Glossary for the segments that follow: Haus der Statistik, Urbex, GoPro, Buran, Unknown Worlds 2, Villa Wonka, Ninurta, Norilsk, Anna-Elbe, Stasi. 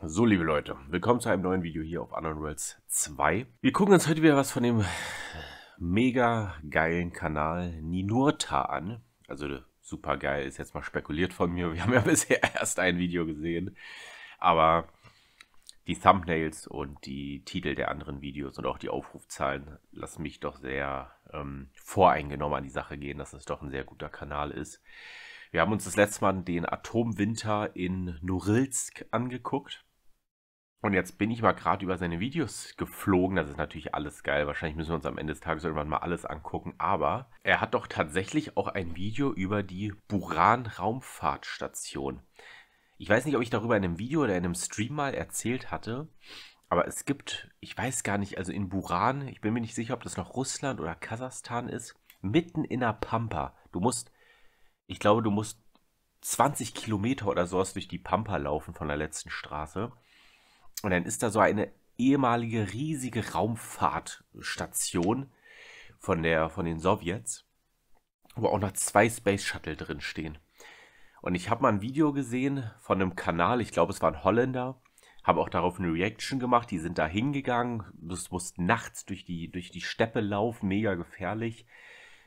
So, liebe Leute, willkommen zu einem neuen Video hier auf Unknown Worlds 2. Wir gucken uns heute wieder was von dem mega geilen Kanal Ninurta an. Also super geil, ist jetzt mal spekuliert von mir. Wir haben ja bisher erst ein Video gesehen. Aber die Thumbnails und die Titel der anderen Videos und auch die Aufrufzahlen lassen mich doch sehr voreingenommen an die Sache gehen, dass es doch ein sehr guter Kanal ist. Wir haben uns das letzte Mal den Atomwinter in Norilsk angeguckt. Und jetzt bin ich mal gerade über seine Videos geflogen. Das ist natürlich alles geil. Wahrscheinlich müssen wir uns am Ende des Tages irgendwann mal alles angucken. Aber er hat doch tatsächlich auch ein Video über die Buran-Raumfahrtstation. Ich weiß nicht, ob ich darüber in einem Video oder in einem Stream mal erzählt hatte. Aber es gibt, ich weiß gar nicht, also in Buran, ich bin mir nicht sicher, ob das noch Russland oder Kasachstan ist, mitten in der Pampa. Ich glaube, du musst 20 Kilometer oder sowas durch die Pampa laufen von der letzten Straße. Und dann ist da so eine ehemalige riesige Raumfahrtstation von den Sowjets, wo auch noch 2 Space Shuttle drin stehen. Und ich habe mal ein Video gesehen von einem Kanal, ich glaube es war ein Holländer, habe auch darauf eine Reaction gemacht, die sind da hingegangen, das muss nachts durch die Steppe laufen, mega gefährlich,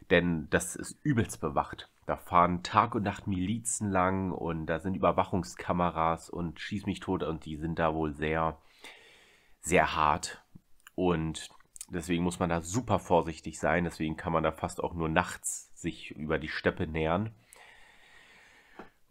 denn das ist übelst bewacht. Da fahren Tag und Nacht Milizen lang und da sind Überwachungskameras und schieß mich tot und die sind da wohl sehr, sehr hart. Und deswegen muss man da super vorsichtig sein, deswegen kann man da fast auch nur nachts sich über die Steppe nähern.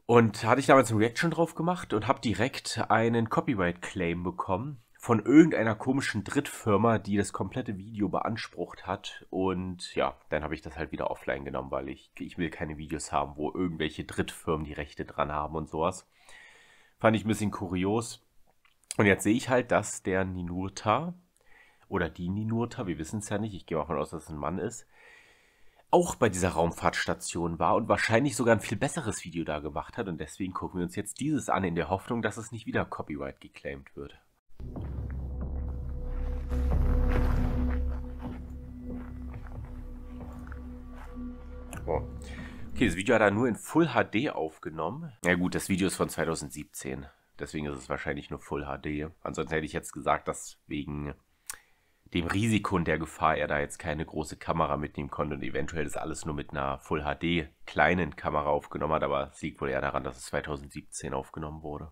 Und hatte ich damals eine Reaction drauf gemacht und habe direkt einen Copyright-Claim bekommen von irgendeiner komischen Drittfirma, die das komplette Video beansprucht hat. Und ja, dann habe ich das halt wieder offline genommen, weil ich will keine Videos haben, wo irgendwelche Drittfirmen die Rechte dran haben und sowas. Fand ich ein bisschen kurios. Und jetzt sehe ich halt, dass der Ninurta oder die Ninurta, wir wissen es ja nicht, ich gehe mal davon aus, dass es ein Mann ist, auch bei dieser Raumfahrtstation war und wahrscheinlich sogar ein viel besseres Video da gemacht hat. Und deswegen gucken wir uns jetzt dieses an, in der Hoffnung, dass es nicht wieder Copyright geclaimt wird. Oh. Okay, das Video hat er nur in Full HD aufgenommen. Ja gut, das Video ist von 2017, deswegen ist es wahrscheinlich nur Full HD. Ansonsten hätte ich jetzt gesagt, dass wegen dem Risiko und der Gefahr er da jetzt keine große Kamera mitnehmen konnte und eventuell das alles nur mit einer Full HD kleinen Kamera aufgenommen hat, aber es liegt wohl eher daran, dass es 2017 aufgenommen wurde.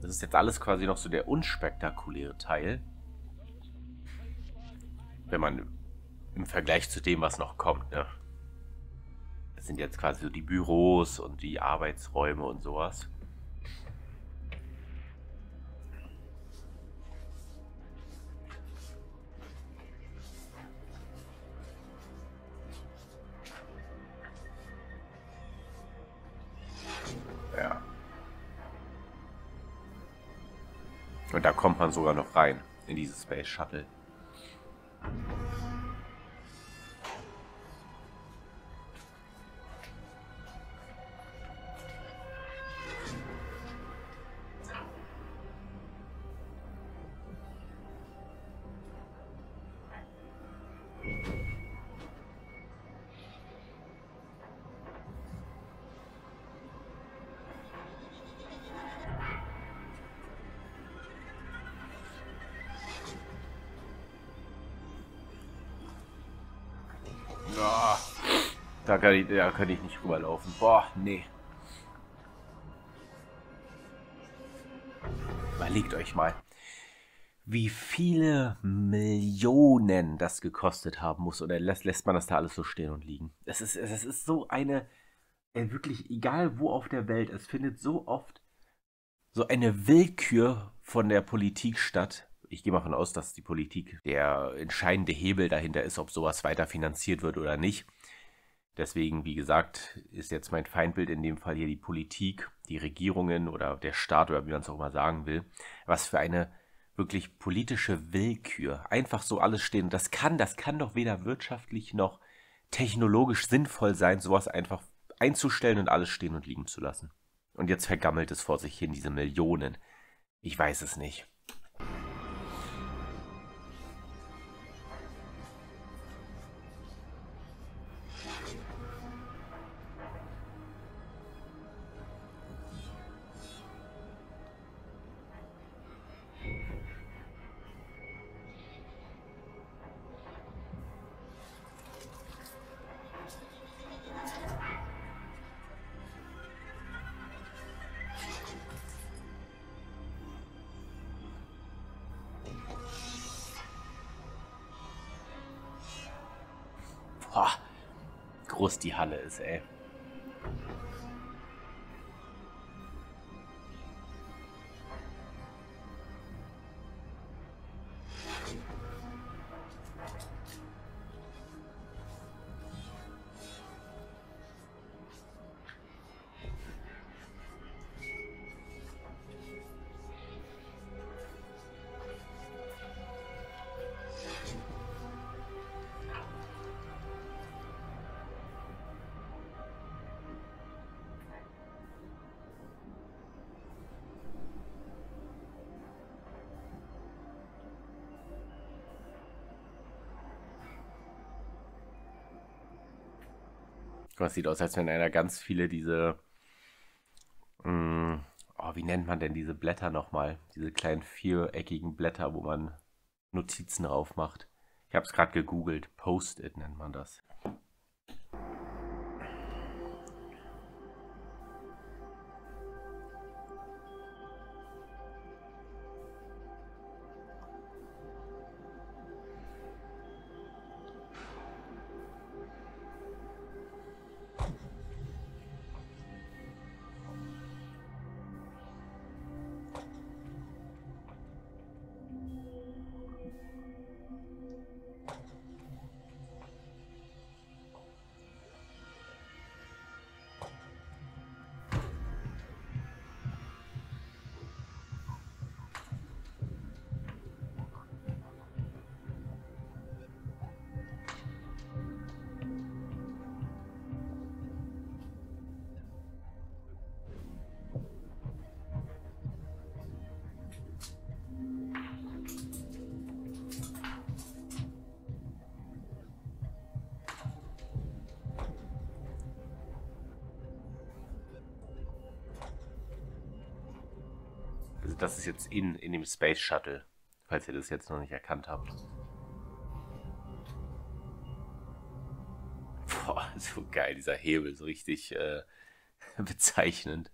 Das ist jetzt alles quasi noch so der unspektakuläre Teil, wenn man im Vergleich zu dem, was noch kommt, ne? Das sind jetzt quasi so die Büros und die Arbeitsräume und sowas. Und da kommt man sogar noch rein, in dieses Space Shuttle. Da kann ich nicht rüberlaufen. Boah, nee. Überlegt euch mal. wie viele Millionen das gekostet haben muss. Oder lässt man das da alles so stehen und liegen? Es ist so eine, wirklich egal wo auf der Welt, es findet so oft so eine Willkür von der Politik statt. Ich gehe mal davon aus, dass die Politik der entscheidende Hebel dahinter ist, ob sowas weiter finanziert wird oder nicht. Deswegen, wie gesagt, ist jetzt mein Feindbild in dem Fall hier die Politik, die Regierungen oder der Staat oder wie man es auch immer sagen will. Was für eine wirklich politische Willkür. Einfach so alles stehen. Das kann doch weder wirtschaftlich noch technologisch sinnvoll sein, sowas einfach einzustellen und alles stehen und liegen zu lassen. Und jetzt vergammelt es vor sich hin, diese Millionen. Ich weiß es nicht. Groß die Halle ist, ey. Das sieht aus, als wenn einer ganz viele diese, wie nennt man denn diese Blätter nochmal? Diese kleinen viereckigen Blätter, wo man Notizen drauf macht. Ich habe es gerade gegoogelt. Post-it nennt man das. Das ist jetzt in dem Space Shuttle, falls ihr das jetzt noch nicht erkannt habt. Boah, so geil, dieser Hebel, so richtig bezeichnend.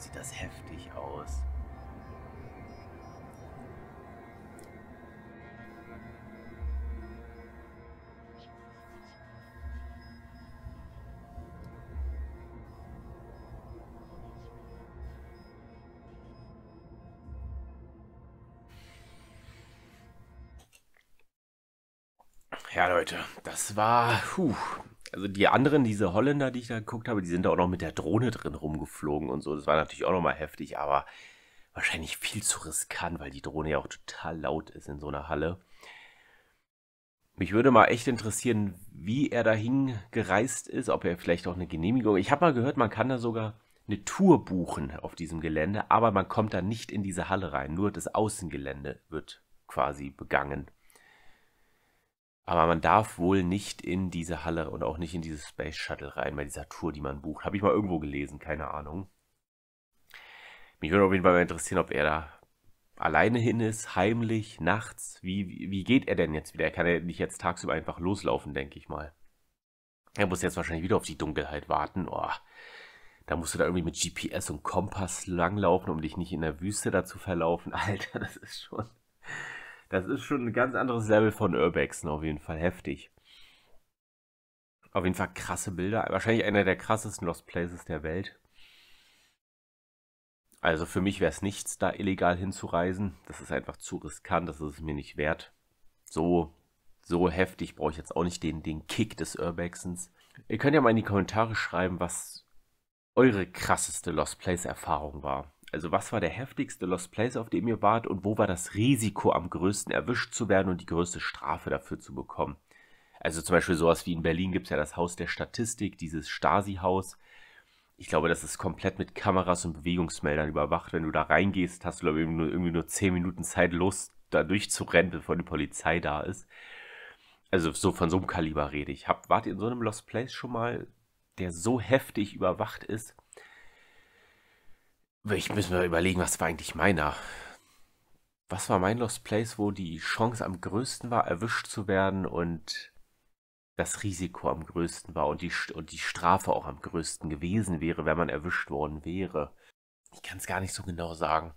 Sieht das heftig aus. Ja, Leute, das war... Puh. Also die anderen, diese Holländer, die ich da geguckt habe, die sind da auch noch mit der Drohne drin rumgeflogen und so. Das war natürlich auch nochmal heftig, aber wahrscheinlich viel zu riskant, weil die Drohne ja auch total laut ist in so einer Halle. Mich würde mal echt interessieren, wie er dahin gereist ist, ob er vielleicht auch eine Genehmigung... Ich habe mal gehört, man kann da sogar eine Tour buchen auf diesem Gelände, aber man kommt da nicht in diese Halle rein. Nur das Außengelände wird quasi begangen. Aber man darf wohl nicht in diese Halle und auch nicht in dieses Space Shuttle rein bei dieser Tour, die man bucht. Habe ich mal irgendwo gelesen, keine Ahnung. Mich würde auf jeden Fall mal interessieren, ob er da alleine hin ist, heimlich, nachts. Wie geht er denn jetzt wieder? Er kann ja nicht jetzt tagsüber einfach loslaufen, denke ich mal. Er muss jetzt wahrscheinlich wieder auf die Dunkelheit warten. Oh, da musst du da irgendwie mit GPS und Kompass langlaufen, um dich nicht in der Wüste da zu verlaufen. Alter, das ist schon ein ganz anderes Level von Urbexen, auf jeden Fall heftig. Auf jeden Fall krasse Bilder. Wahrscheinlich einer der krassesten Lost Places der Welt. Also für mich wäre es nichts, da illegal hinzureisen. Das ist einfach zu riskant, das ist es mir nicht wert. So heftig brauche ich jetzt auch nicht den Kick des Urbexens. Ihr könnt ja mal in die Kommentare schreiben, was eure krasseste Lost Place Erfahrung war. Also was war der heftigste Lost Place, auf dem ihr wart, und wo war das Risiko am größten, erwischt zu werden und die größte Strafe dafür zu bekommen? Also zum Beispiel sowas wie in Berlin gibt es ja das Haus der Statistik, dieses Stasi-Haus. Ich glaube, das ist komplett mit Kameras und Bewegungsmeldern überwacht. Wenn du da reingehst, hast du glaube ich irgendwie nur 10 Minuten Zeit, los da durchzurennen, bevor die Polizei da ist. Also so von so einem Kaliber rede ich. Wart ihr in so einem Lost Place schon mal, der so heftig überwacht ist? Ich muss mir überlegen, was war eigentlich meiner? Was war mein Lost Place, wo die Chance am größten war, erwischt zu werden und das Risiko am größten war und die Strafe auch am größten gewesen wäre, wenn man erwischt worden wäre? Ich kann es gar nicht so genau sagen.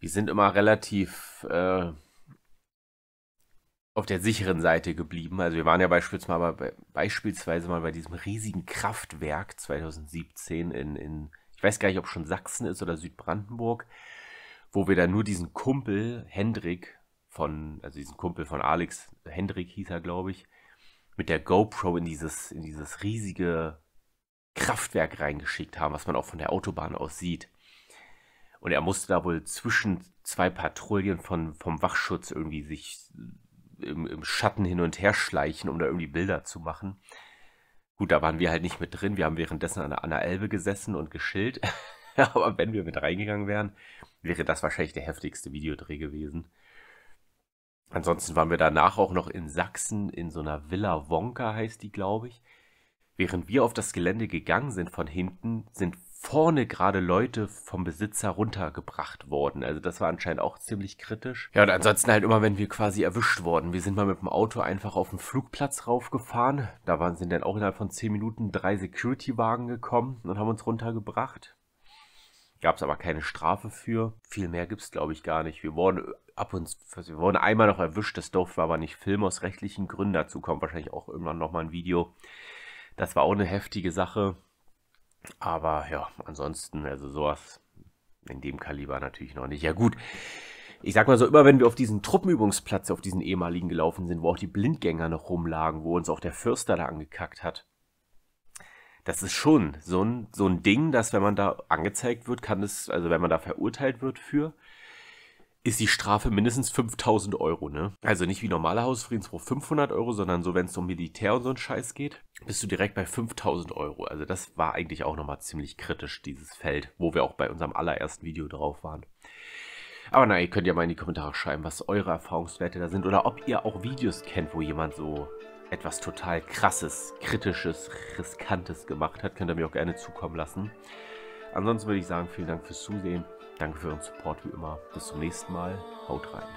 Wir sind immer relativ auf der sicheren Seite geblieben. Also wir waren ja beispielsweise mal bei diesem riesigen Kraftwerk 2017 in ich weiß gar nicht, ob schon Sachsen ist oder Südbrandenburg, wo wir dann nur diesen Kumpel Hendrik von Alex, Hendrik hieß er, glaube ich, mit der GoPro in dieses riesige Kraftwerk reingeschickt haben, was man auch von der Autobahn aus sieht. Und er musste da wohl zwischen zwei Patrouillen vom Wachschutz irgendwie sich im Schatten hin und her schleichen, um da irgendwie Bilder zu machen. Gut, da waren wir halt nicht mit drin. Wir haben währenddessen an der Anna-Elbe gesessen und geschillt. Aber wenn wir mit reingegangen wären, wäre das wahrscheinlich der heftigste Videodreh gewesen. Ansonsten waren wir danach auch noch in Sachsen in so einer Villa Wonka, heißt die, glaube ich. Während wir auf das Gelände gegangen sind von hinten, sind vorne gerade Leute vom Besitzer runtergebracht worden. Also das war anscheinend auch ziemlich kritisch. Ja, und ansonsten halt immer, wenn wir quasi erwischt wurden. Wir sind mal mit dem Auto einfach auf den Flugplatz raufgefahren. Da sind dann auch innerhalb von 10 Minuten 3 Security-Wagen gekommen und haben uns runtergebracht. Gab es aber keine Strafe für. Viel mehr gibt es, glaube ich, gar nicht. Wir wurden einmal noch erwischt. Das durften wir aber nicht filmen aus rechtlichen Gründen. Dazu kommt wahrscheinlich auch irgendwann nochmal ein Video. Das war auch eine heftige Sache, aber ja, ansonsten, also sowas in dem Kaliber natürlich noch nicht. Ja gut, ich sag mal so, immer wenn wir auf diesen Truppenübungsplatz, auf diesen ehemaligen gelaufen sind, wo auch die Blindgänger noch rumlagen, wo uns auch der Förster da angekackt hat, das ist schon so ein Ding, dass wenn man da angezeigt wird, wenn man da verurteilt wird für, ist die Strafe mindestens 5.000 Euro, ne? Also nicht wie normaler Hausfriedensbruch 500 Euro, sondern so, wenn es um Militär und so ein Scheiß geht, bist du direkt bei 5.000 Euro. Also das war eigentlich auch nochmal ziemlich kritisch, dieses Feld, wo wir auch bei unserem allerersten Video drauf waren. Aber na, ihr könnt ja mal in die Kommentare schreiben, was eure Erfahrungswerte da sind oder ob ihr auch Videos kennt, wo jemand so etwas total Krasses, Kritisches, Riskantes gemacht hat. Könnt ihr mir auch gerne zukommen lassen. Ansonsten würde ich sagen, vielen Dank fürs Zusehen. Danke für euren Support wie immer. Bis zum nächsten Mal. Haut rein.